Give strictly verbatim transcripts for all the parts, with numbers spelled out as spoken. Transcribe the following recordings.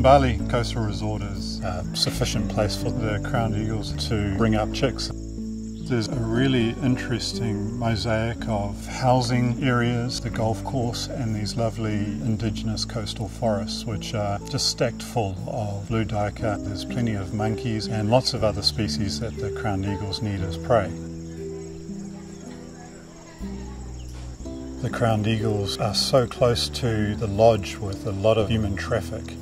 Zimbali Coastal Resort is a sufficient place for the crowned eagles to bring up chicks. There's a really interesting mosaic of housing areas, the golf course, and these lovely indigenous coastal forests, which are just stacked full of blue duiker. There's plenty of monkeys and lots of other species that the crowned eagles need as prey. The crowned eagles are so close to the lodge with a lot of human traffic.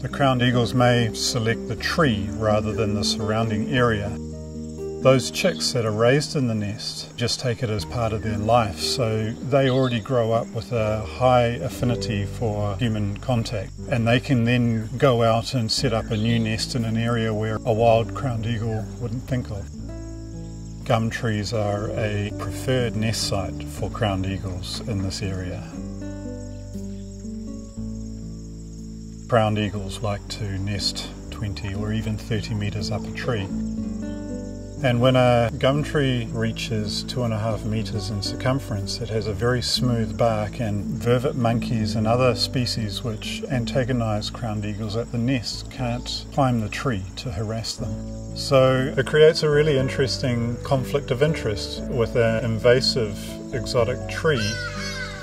The crowned eagles may select the tree rather than the surrounding area. Those chicks that are raised in the nest just take it as part of their life, so they already grow up with a high affinity for human contact, and they can then go out and set up a new nest in an area where a wild crowned eagle wouldn't think of. Gum trees are a preferred nest site for crowned eagles in this area. Crowned eagles like to nest twenty or even thirty metres up a tree. And when a gum tree reaches two and a half metres in circumference, it has a very smooth bark, and vervet monkeys and other species which antagonise crowned eagles at the nest can't climb the tree to harass them. So it creates a really interesting conflict of interest with an invasive exotic tree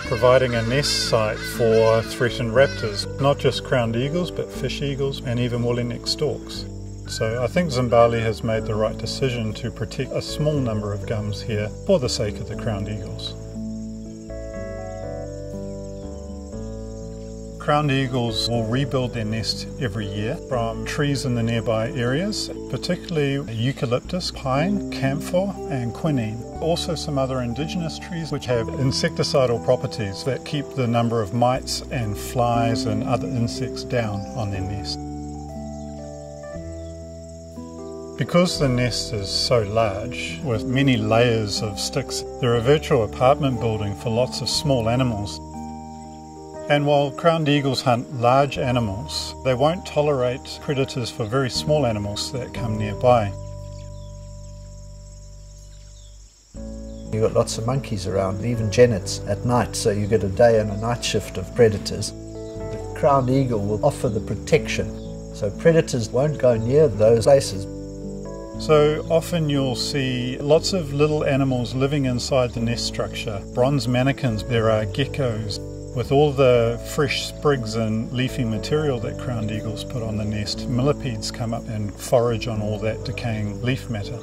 providing a nest site for threatened raptors, not just crowned eagles but fish eagles and even woolly-necked storks. So I think Zimbali has made the right decision to protect a small number of gums here for the sake of the crowned eagles. Crowned eagles will rebuild their nest every year from trees in the nearby areas, particularly eucalyptus, pine, camphor and quinine. Also some other indigenous trees which have insecticidal properties that keep the number of mites and flies and other insects down on their nest. Because the nest is so large, with many layers of sticks, they're a virtual apartment building for lots of small animals. And while crowned eagles hunt large animals, they won't tolerate predators for very small animals that come nearby. You've got lots of monkeys around, even jennets at night, so you get a day and a night shift of predators. The crowned eagle will offer the protection, so predators won't go near those places. So often you'll see lots of little animals living inside the nest structure. Bronze mannikins, there are geckos. With all the fresh sprigs and leafy material that crowned eagles put on the nest, millipedes come up and forage on all that decaying leaf matter.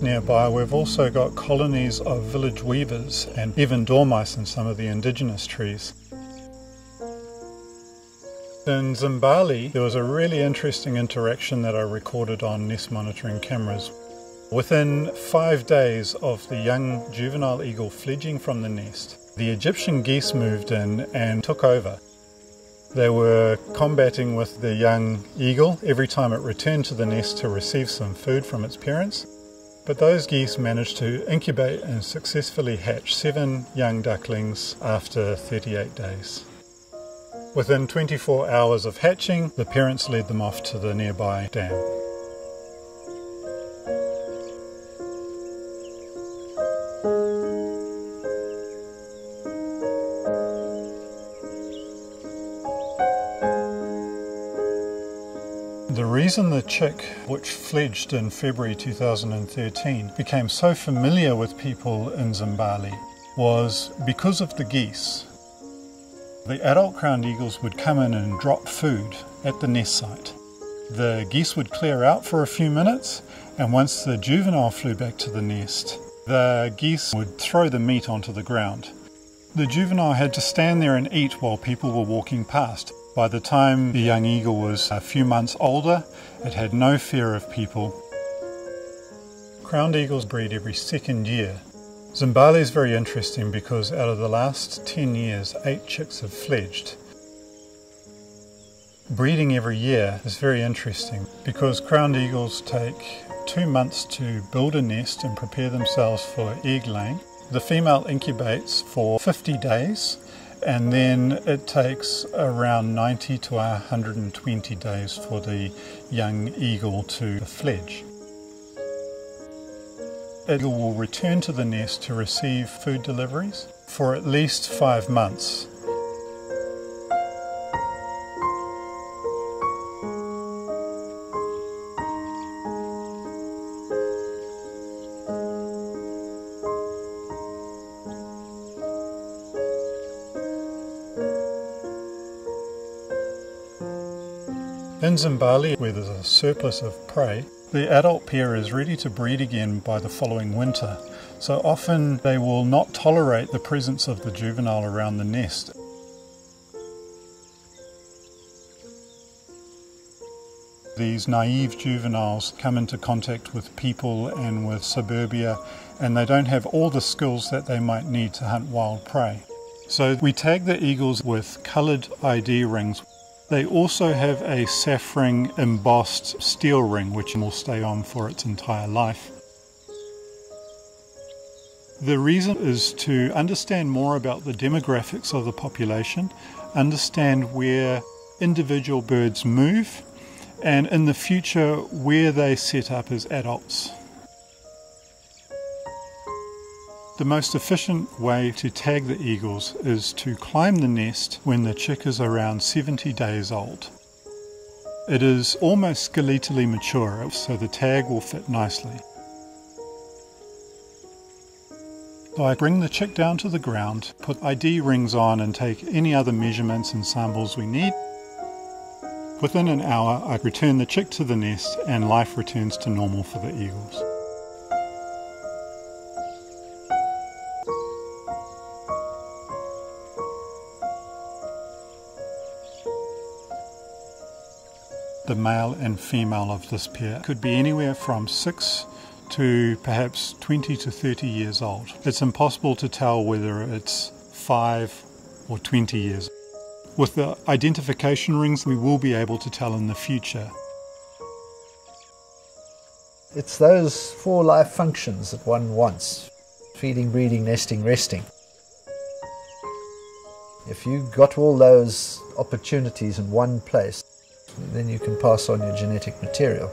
Nearby we've also got colonies of village weavers and even dormice in some of the indigenous trees. In Zimbali there was a really interesting interaction that I recorded on nest monitoring cameras. Within five days of the young juvenile eagle fledging from the nest, the Egyptian geese moved in and took over. They were combating with the young eagle every time it returned to the nest to receive some food from its parents, but those geese managed to incubate and successfully hatch seven young ducklings after thirty-eight days. Within twenty-four hours of hatching, the parents led them off to the nearby dam. The reason the chick, which fledged in February two thousand thirteen, became so familiar with people in Zimbali was because of the geese. The adult crowned eagles would come in and drop food at the nest site. The geese would clear out for a few minutes, and once the juvenile flew back to the nest, the geese would throw the meat onto the ground. The juvenile had to stand there and eat while people were walking past. By the time the young eagle was a few months older, it had no fear of people. Crowned eagles breed every second year. Zimbali is very interesting because out of the last ten years, eight chicks have fledged. Breeding every year is very interesting because crowned eagles take two months to build a nest and prepare themselves for egg laying. The female incubates for fifty days, and then it takes around ninety to one hundred twenty days for the young eagle to fledge. It will return to the nest to receive food deliveries for at least five months. In Zimbali, where there's a surplus of prey, the adult pair is ready to breed again by the following winter, so often they will not tolerate the presence of the juvenile around the nest. These naive juveniles come into contact with people and with suburbia, and they don't have all the skills that they might need to hunt wild prey. So we tag the eagles with coloured I D rings. They also have a saffron embossed steel ring which will stay on for its entire life. The reason is to understand more about the demographics of the population, understand where individual birds move, and in the future where they set up as adults. The most efficient way to tag the eagles is to climb the nest when the chick is around seventy days old. It is almost skeletally mature, so the tag will fit nicely. So I bring the chick down to the ground, put I D rings on and take any other measurements and samples we need. Within an hour I return the chick to the nest and life returns to normal for the eagles. The male and female of this pair could be anywhere from six to perhaps twenty to thirty years old. It's impossible to tell whether it's five or twenty years. With the identification rings we will be able to tell in the future. It's those four life functions that one wants: feeding, breeding, nesting, resting. If you got all those opportunities in one place, then you can pass on your genetic material.